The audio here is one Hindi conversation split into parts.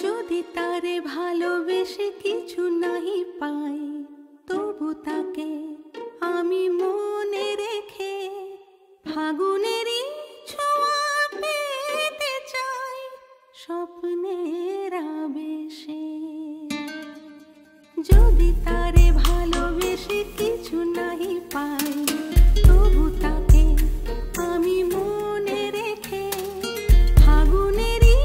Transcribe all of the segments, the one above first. जोदि तारे भालोबेशे किछु नाहि पाई तबु ताके आमी मने रेखे फागुनेरी ছোঁয়া পেতে চাই স্বপ্নের আবেশে। जोदि तारे भालोबेशे किछु नाहि पाई तबु ताके आमी मने रेखे फागुनेरी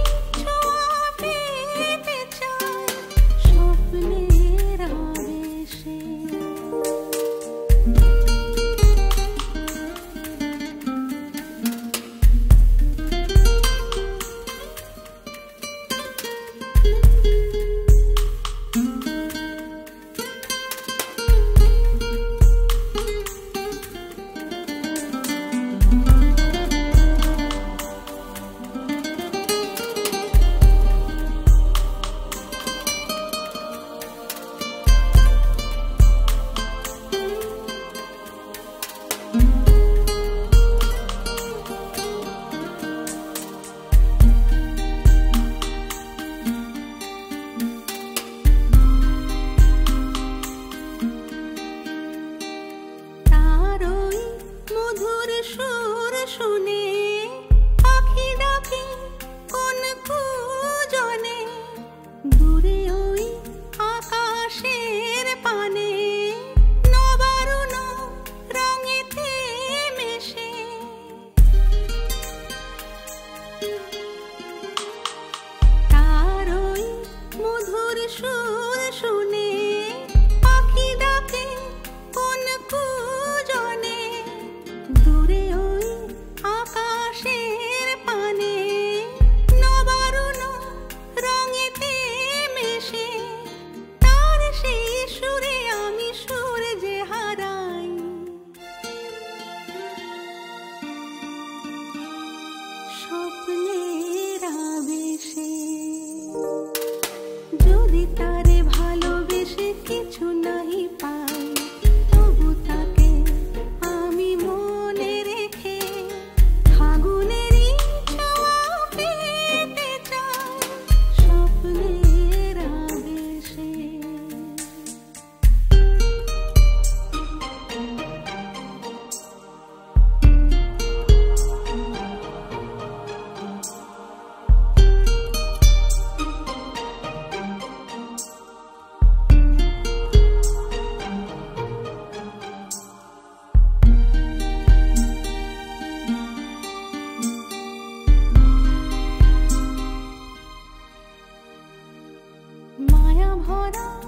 ছোঁয়া পেতে চাই স্বপ্নের আবেশে। जोदि तारे भालोबेशे किछु नाहि पाई तबु ताके आमी मने रेखे फागुनेरी ছোঁয়া পেতে চাই স্বপ্নের আবেশে। माया भरा